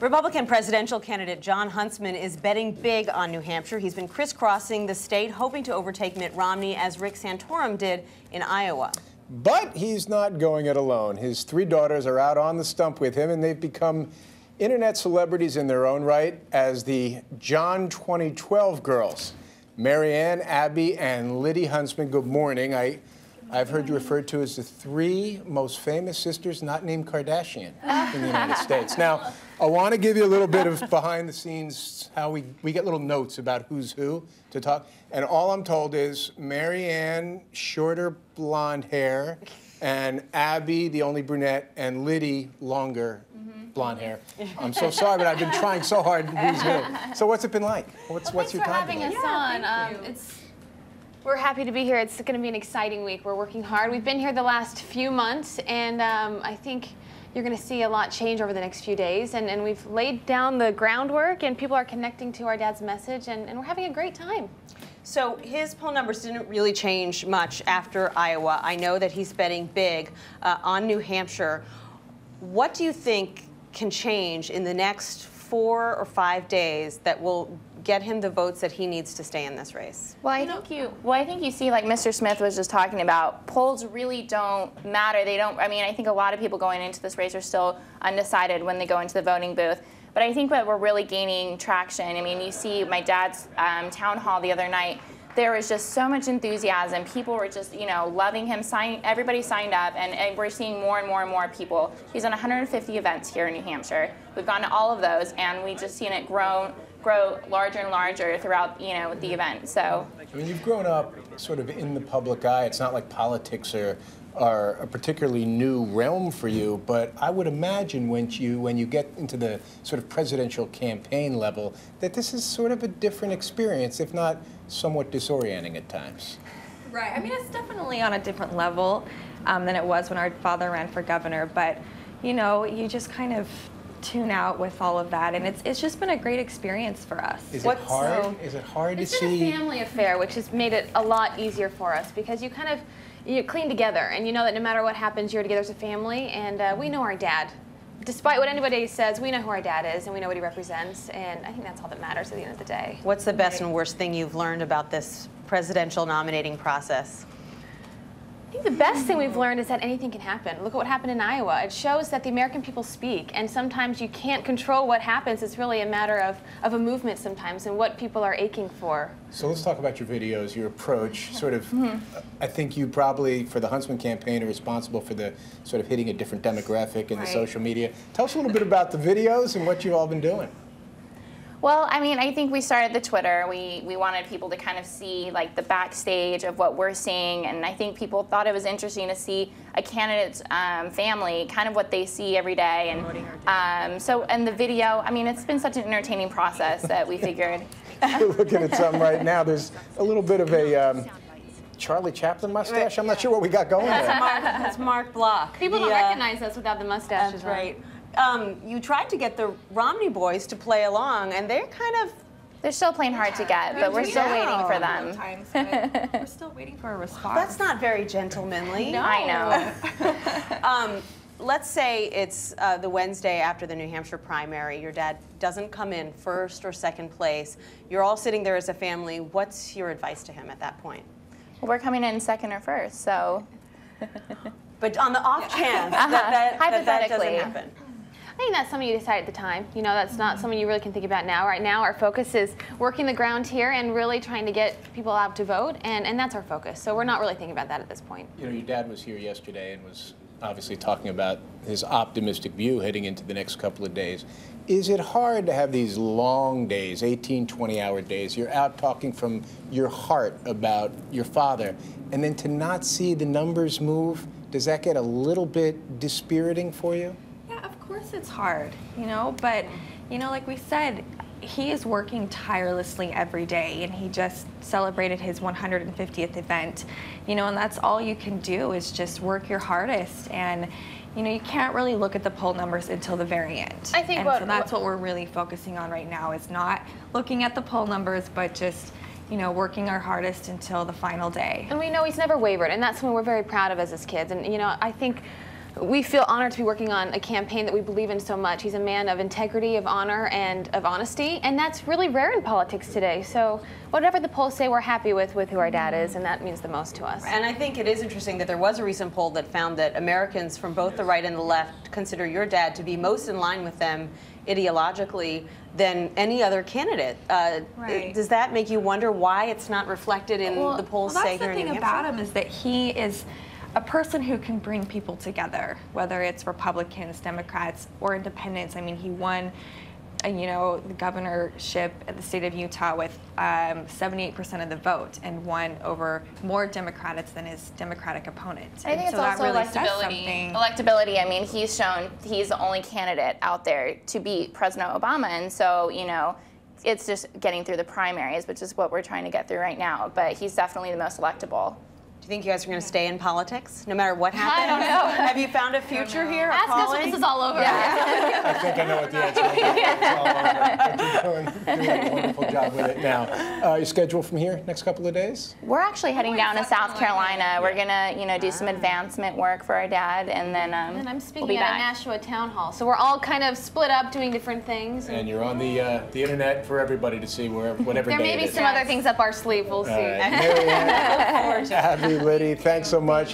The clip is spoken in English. Republican presidential candidate John Huntsman is betting big on New Hampshire. He's been crisscrossing the state, hoping to overtake Mitt Romney, as Rick Santorum did in Iowa. But he's not going it alone. His three daughters are out on the stump with him, and they've become internet celebrities in their own right as the John 2012 girls. Mary Anne, Abby, and Liddy Huntsman, good morning. I've heard you referred to as the three most famous sisters not named Kardashian in the United States. Now, I want to give you a little bit of behind the scenes, how we get little notes about who's who to talk. And all I'm told is Mary Anne, shorter blonde hair, and Abby, the only brunette, and Liddy, longer blonde hair. I'm so sorry, but I've been trying so hard to who's who. So what's it been like? What's your time been like? Thanks for having us on. We're happy to be here. It's going to be an exciting week. We're working hard. We've been here the last few months, and I think you're going to see a lot change over the next few days. And we've laid down the groundwork, and people are connecting to our dad's message, and we're having a great time. So his poll numbers didn't really change much after Iowa. I know that he's betting big on New Hampshire. What do you think can change in the next 4 or 5 days that will get him the votes that he needs to stay in this race? Well, I think you see, like Mr. Smith was just talking about, polls really don't matter. They don't. I mean, I think a lot of people going into this race are still undecided when they go into the voting booth. But I think that we're really gaining traction. I mean, you see my dad's town hall the other night. There was just so much enthusiasm. People were just, you know, loving him. Everybody signed up, and we're seeing more and more and more people. He's on 150 events here in New Hampshire. We've gone to all of those, and we've just seen it grow larger and larger throughout, you know, the event. So I mean, you've grown up sort of in the public eye. It's not like politics are a particularly new realm for you, but I would imagine when you get into the sort of presidential campaign level that this is sort of a different experience, if not somewhat disorienting at times. Right. I mean, it's definitely on a different level than it was when our father ran for governor, but, you know, you just kind of tune out with all of that, and it's just been a great experience for us. Is it hard to see? It's been a family affair, which has made it a lot easier for us, because you kind of, you clean together, and you know that no matter what happens, you're together as a family, and we know our dad. Despite what anybody says, we know who our dad is, and we know what he represents, and I think that's all that matters at the end of the day. What's the best and worst thing you've learned about this presidential nominating process? I think the best thing we've learned is that anything can happen. Look at what happened in Iowa. It shows that the American people speak, and sometimes you can't control what happens. It's really a matter of a movement sometimes and what people are aching for. So let's talk about your videos, your approach. Sort of, I think you probably, for the Huntsman campaign, are responsible for the sort of hitting a different demographic in the social media. Tell us a little bit about the videos and what you've all been doing. Well, I mean, I think we started the Twitter. We wanted people to kind of see, like, the backstage of what we're seeing, and I think people thought it was interesting to see a candidate's family, kind of what they see every day, and and the video. I mean, it's been such an entertaining process that we figured. We're looking at some right now. There's a little bit of a Charlie Chaplin mustache. I'm not sure what we got going there. That's Mark Block. People don't recognize us without the mustache. That's right. You tried to get the Romney boys to play along, and they're still playing hard to get, but we're still waiting for them. We're still waiting for a response. That's not very gentlemanly. No. I know. Let's say it's the Wednesday after the New Hampshire primary. Your dad doesn't come in first or second place. You're all sitting there as a family. What's your advice to him at that point? Well, we're coming in second or first, so. But on the off chance that doesn't happen. I think that's something you decide at the time. You know, that's not something you really can think about now. Right now, our focus is working the ground here and really trying to get people out to vote, and that's our focus. So we're not really thinking about that at this point. You know, your dad was here yesterday and was obviously talking about his optimistic view heading into the next couple of days. Is it hard to have these long days, 18, 20-hour days? You're out talking from your heart about your father, and then to not see the numbers move, does that get a little bit dispiriting for you? Of course it's hard, you know, but, you know, like we said, he is working tirelessly every day, and he just celebrated his 150th event, you know, and that's all you can do is just work your hardest, and, you know, you can't really look at the poll numbers until the very end. I think so that's what we're really focusing on right now, is not looking at the poll numbers, but just, you know, working our hardest until the final day. And we know he's never wavered, and that's something we're very proud of as his kids, and, you know, I think We feel honored to be working on a campaign that we believe in so much. He's a man of integrity, of honor, and of honesty, and that's really rare in politics today. So whatever the polls say, we're happy with who our dad is, and that means the most to us. And I think it is interesting that there was a recent poll that found that Americans from both the right and the left consider your dad to be most in line with them ideologically than any other candidate. Does that make you wonder why it's not reflected in the polls? Well, that's the thing about him, is that he is a person who can bring people together, whether it's Republicans, Democrats, or independents. I mean, he won, you know, the governorship at the state of Utah with 78% of the vote, and won over more Democrats than his Democratic opponent. I think it's also electability. Electability. I mean, he's shown he's the only candidate out there to beat President Obama, and so, you know, it's just getting through the primaries, which is what we're trying to get through right now. But he's definitely the most electable. Do you think you guys are going to stay in politics, no matter what happens? I don't know. Have you found a future here? Ask us when this is all over. Yeah. I think I know what the answer is. It's all over. But you're doing a wonderful job with it now. Your schedule from here, next couple of days? We're actually heading down to South Carolina. We're going to, you know, do some advancement work for our dad, and then and I'm speaking we'll be at a Nashua town hall. So we're all kind of split up doing different things. And you're on the internet for everybody to see wherever, whatever. There may be some other things up our sleeve. We'll see. Mary Anne, Liddy, thanks so much.